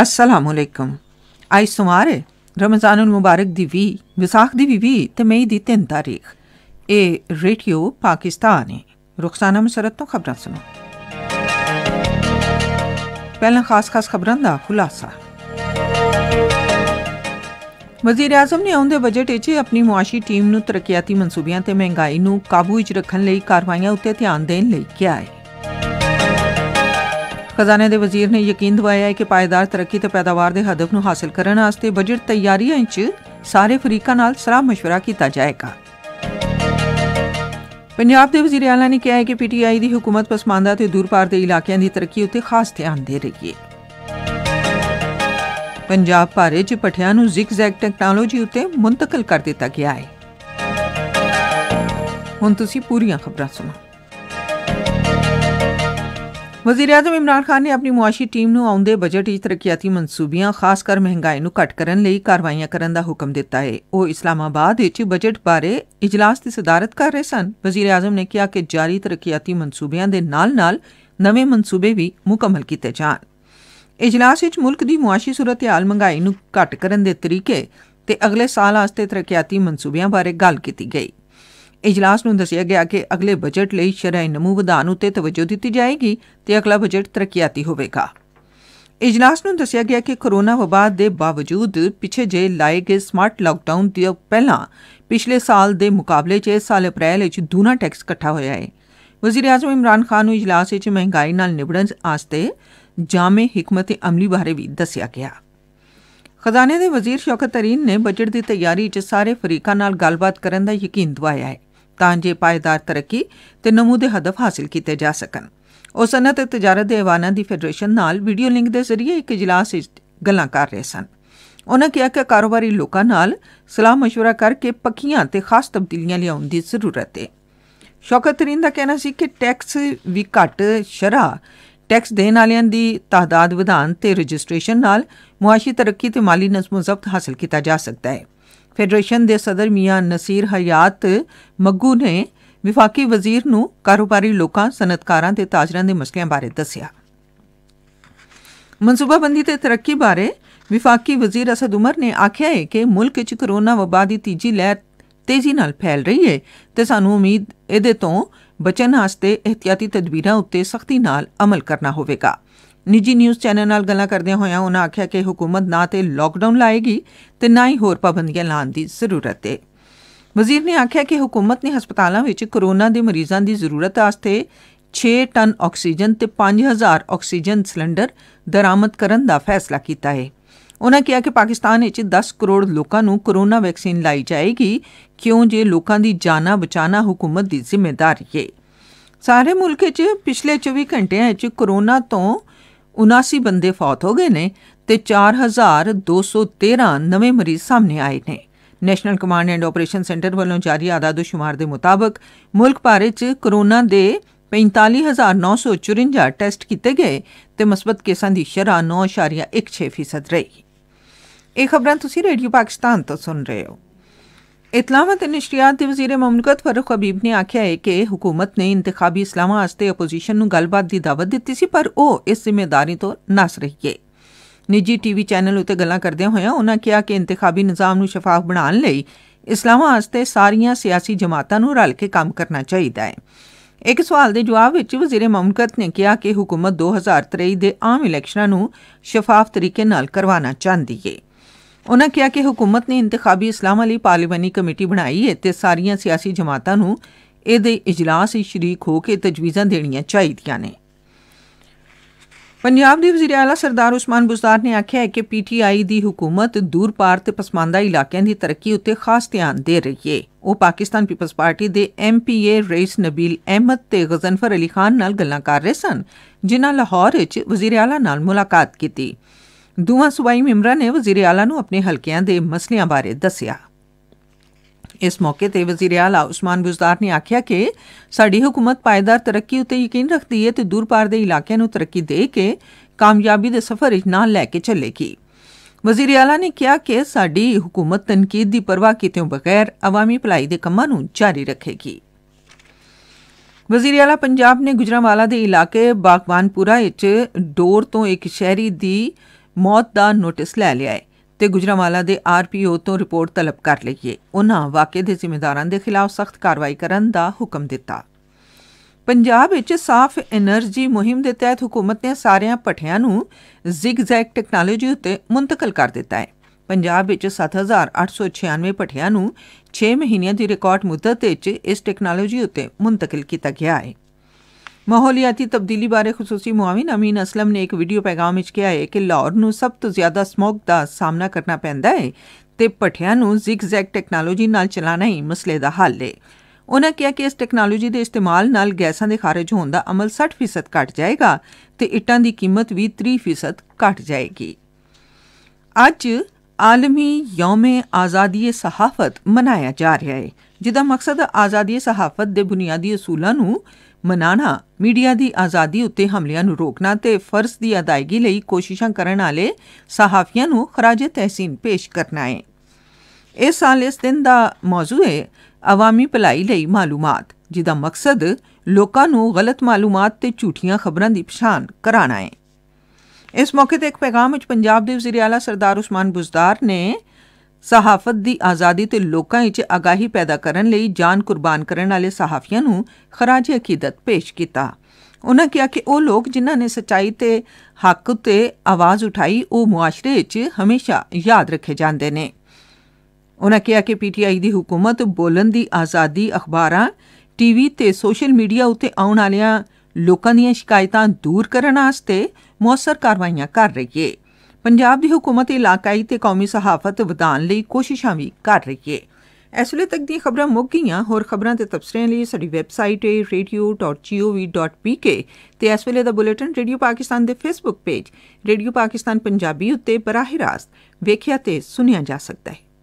अस्सलाम वालेकुम। अज सोमवार है, रमज़ानुल मुबारक दी 20, विसाख दी 20 ते मई दी 3 तारीख। ए रेडियो पाकिस्तान है। रुखसाना मुसरत तो खबरां सुनो। पहला खास खबरां दा खुलासा। वजीर आजम ने आउंदे बजट विच अपनी मुआशी टीम नूं तरक्याती मनसूबियां ते महंगाई नूं काबू विच रखण लई कार्रवाइयां उत्ते ध्यान देण लई किहा है। खजाने दे वजीर ने यकीन दवाया है कि पायदार तरक्की ते पैदावार दे हदफ नूं हासिल करन आस्ते बजट तैयारियां विच सारे फरीकां नाल सलाह मशवरा कीता जाएगा। पंजाब दे वजीर आला ने कहा है कि PTI दी हुकूमत पसमानदा ते दूरपार दे इलाकियां दी तरक्की उत्ते खास ध्यान दे रही है। पंजाब भारे च पठियां नूं ज़िगज़ैग टेक्नोलॉजी उत्ते मुंतकिल कर दिता गया है। हुण तुसीं पूरियां खबरां सुनो। वज़ीर आज़म इमरान खान ने अपनी मुआशी टीम नूं आउंदे बजट विच तरक्याती मनसूबियां खासकर महंगाई नूं घट करन लई कार्रवाइयां करन दा हुक्म दिता है। ओह इस्लामाबाद विच बजट बारे इजलास दी सदारत कर रहे सन। वज़ीर आज़म ने कहा कि जारी तरक्याती मनसूबियां दे नाल नवे मनसूबे भी मुकम्मल कीते जाण। इजलास विच मुल्क दी मुआशी सूरत हाल, महंगाई नूं घट करन दे तरीके ते अगले साल आस्ते तरक्याती मनसूबियां बारे गल कीती गई। इजलास में दस्सिया गया कि अगले बजट लई शरह नमू वधान उत्ते तवज्जो दित्ती जाएगी ते अगला बजट तरक्याती होवेगा। इजलास में दस्सिया गया कि कोरोना वबा दे बावजूद पिछे जे लाए गए स्मार्ट लॉकडाउन तो पहला पिछले साल दे मुकाबले च इस साल अप्रैल च दूना टैक्स कट्ठा होया है। वज़ीर आज़म इमरान खान नूं इजलास च महंगाई नाल निबड़न आस्ते जामे हिकमत अमली बारे भी दस्सिया गया। खजाने दे वज़ीर शौकत तरीन ने बजट दी तैयारी च सारे फरीकां नाल गल्लबात करन दा यकीन दवाया है तां जे पायदार तरक्की ते नमूदे हदफ हासिल कीते जा सकन। ओह सनत ते तजारत दे ऐवाना दी फैडरेशन नाल वीडियो लिंक दे जरिए इक इजलास च गल्लां कर रहे सन। उन्हां कहा कि कारोबारी लोकां नाल सलाह मशवरा करके पक्कियां ते खास तब्दीलियां लियाउण दी जरूरत है। शौकत तरीन दा कहना सी कि टैक्स वी घट शरा टैक्स देने वालियां दी तादाद वधान ते रजिस्ट्रेशन नाल मुआशी तरक्की ते माली नज़मो ज़ब्त हासिल किया जा सकता है। फेडरेशन दे सदर मियां नसीर हयात मग्गो ने विफाकी वजीर नूं कारोबारी लोकां, सनतकारां ते ताजरां दे मसलें बारे दस्सिया। मनसूबाबंदी ते तरक्की बारे विफाकी वजीर असद उमर ने आख्या है कि मुल्क च कोरोना वबा दी तीजी लहर तेजी नाल फैल रही है ते सानू उम्मीद इहदे तों बचण आस्ते एहतियाती तदबीरां उत्ते सख्ती नाल अमल करना होवेगा। निजी न्यूज़ चैनल नाल गल्लां करदियां होइयां उन्हां आख्या कि हुकूमत ना ते लॉकडाउन लाएगी ते ना ही होर पाबंदियां लाउण दी जरूरत है। वज़ीर ने आख्या कि हुकूमत ने हस्पतालां विच कोरोना दे मरीज़ां दी जरूरत आस्ते 6 टन ऑक्सीजन ते 5000 ऑक्सीजन सिलेंडर दरामद करन दा फैसला कीता है। उन्हां कहा कि पाकिस्तान विच 10 करोड़ लोकां नूं कोरोना वैक्सीन लाई जाएगी क्यों जे लोकां दी जाना बचाना हुकूमत दी जिम्मेदारी है। सारे मुल्क च पिछले 24 घंटियां विच कोरोना तों 79 बंदे फौत हो गए ने ते 4213 नवे मरीज सामने आए ने। National command and operation centre वालों जारी आदादो शुमार दे मुताबक मुल्क भर च कोरोना दे 45,954 टैस्ट किए गए ते मसबत केसां दी शरह 9.16% रही। यह खबरां तुसीं रेडियो पाकिस्तान तो सुन रहे हो। इतलावात ते नशरियात दे वज़ीर ममलकत फर्रुख हबीब ने आख्या है कि हुकूमत ने इंतखाबी इस्लामा आस्ते अपोजिशन नूं गल्लबात दी दावत दित्ती सी पर ओह इस जिम्मेदारी तो नस रही है। निजी टीवी चैनल उत्ते गल्लां करदे होइयां उन्हां कहा कि इंतखाबी निज़ाम नूं शफाफ बनाउण लई इस्लामा आस्ते सारियां सियासी जमातां नूं रल के कम करना चाहीदा है। इक सवाल दे जवाब विच वज़ीर ममलकत ने कहा कि हुकूमत 2023 दे आम इलैक्शनां नूं शफाफ तरीके नाल करवाना चाहंदी है। उन्होंने कहा कि हुकूमत ने इंतखाबी इस्लाम लई पार्लिमानी कमेटी बनाई है ते सारियां सियासी जमातां नूं इहदे इजलास विच शरीक हो के तजवीज़ां देणियां चाहीदियां ने। पंजाब दे वज़ीर आला सरदार उस्मान बुज़दार ने आख्या है कि PTI दी हुकूमत दूर पार ते पसमानदा इलाकियां दी तरक्की उत्ते खास ध्यान दे रही है। ओह पाकिस्तान पीपल्स पार्टी दे MPA रईस नबील अहमद ते गज़नफर अली खान नाल गल्लां कर रहे सन जिन्हां लाहौर विच वज़ीर आला नाल मुलाकात कीती। दोवां सूबाई मैंबरां ने वज़ीर आला नूं अपने हलकियां दे मसलियां बारे दस्सिया। इस मौके ते वज़ीर आला उस्मान बुज़दार ने आख्या कि साडी हुकूमत पायदार तरक्की उत्ते यकीन रखदी है ते दूर पार दे इलाकियां नूं तरक्की दे के कामयाबी दे सफर इच नाल लै के चलेगी। वज़ीर आला ने कहा कि साडी हुकूमत तनकीद दी परवाह कीते बगैर अवामी भलाई दे कम्मां नूं जारी रखेगी। वज़ीर आला पंजाब ने गुजरांवाला दे इलाके बागवानपुरा विच डोर तों इक शहरी दी ਮੌਤ ਦਾ ਨੋਟਿਸ ਲੈ ਲਿਆ ਹੈ ਤੇ ਗੁਜਰਾਂਵਾਲਾ ਦੇ RPO ਤੋਂ ਰਿਪੋਰਟ ਤਲਬ ਕਰ ਲਈ ਹੈ। ਉਹਨਾਂ ਵਾਕੇ ਦੇ ਜ਼ਿੰਮੇਦਾਰਾਂ ਦੇ ਖਿਲਾਫ ਸਖਤ ਕਾਰਵਾਈ ਕਰਨ ਦਾ ਹੁਕਮ ਦਿੱਤਾ। पंजाब विच साफ एनर्जी मुहिम के तहत हुकूमत ने सारिया भट्ठिया ज़िगज़ैग टैक्नोलॉजी उत्ते मुंतकल कर दिता है। पंजाब विच 7,896 भट्ठिया 6 महीनों की रिकॉर्ड मुद्दत इस टैक्नोलॉजी उत्ते मुंतकिल किया गया है। माहौलियाती तब्दीली बारे खसूसी मुआविन अमीन असलम ने एक वीडियो पैगाम में कहा है कि लाहौर में सब तो ज़्यादा स्मॉग का सामना करना पैंदा है तो भट्ठिया ज़िगज़ैग टैक्नोलॉजी नाल चलाना ही मसले का हल है। उन्होंने कहा कि इस टैक्नोलॉजी के इस्तेमाल नाल गैसां दे खारिज होने का अमल 60% घट जाएगा तो इट्टां की कीमत भी 30% घट जाएगी। अज आलमी यौमे आज़ादी सहाफ़त मनाया जा रहा है जिसका मकसद आज़ादी सहाफ़त के बुनियादी असूलों नूं मनाना, मीडिया की आज़ादी उत्ते हमलियां नूं रोकना ते फर्ज की अदायगी लई कोशिशां करन वाले सहाफ़ियां नूं खराज तहसीन पेश करना है। इस साल इस दिन का मौजू है अवामी भलाई लई मालूमात, जिसका मकसद लोगों को गलत मालूमात ते झूठियां खबरों की पछाण कराना है। इस मौके पर एक पैगाम में पंजाब के वज़ीर आला सरदार उस्मान बुज़दार ने सहाफ़त की आज़ादी ते लोगों में आगाही पैदा करने लई जान कुर्बान करने वाले सहाफ़ियां नूं खराज अकीदत पेश किया। उन्होंने कहा कि वह लोग जिन्हों ने सच्चाई ते हक ते आवाज़ उठाई वह मुआशरे च हमेशा याद रखे जाते हैं। उन्होंने कहा कि PTI की हुकूमत बोलन की आज़ादी, अखबारां, TV ते सोशल मीडिया उत्ते आने वालियां लोगों दी शिकायतां दूर करने वास्ते मौसर कार्रवाइयां कर रही है। पंजाब की हुकूमत इलाकाई ते कौमी सहाफ़त वधाउण लई कोशिशां भी कर रही है। इस वेले तक दी खबरां मुक गईयां। होर खबरां ते तबसरें लई साडी वैबसाइट है radio.gov.pk ते इस वेले दा बुलेटिन रेडियो पाकिस्तान दे Facebook page radio Pakistan Punjabi उत्ते बराह रास्त वेखिया ते सुनिया जा सकता है।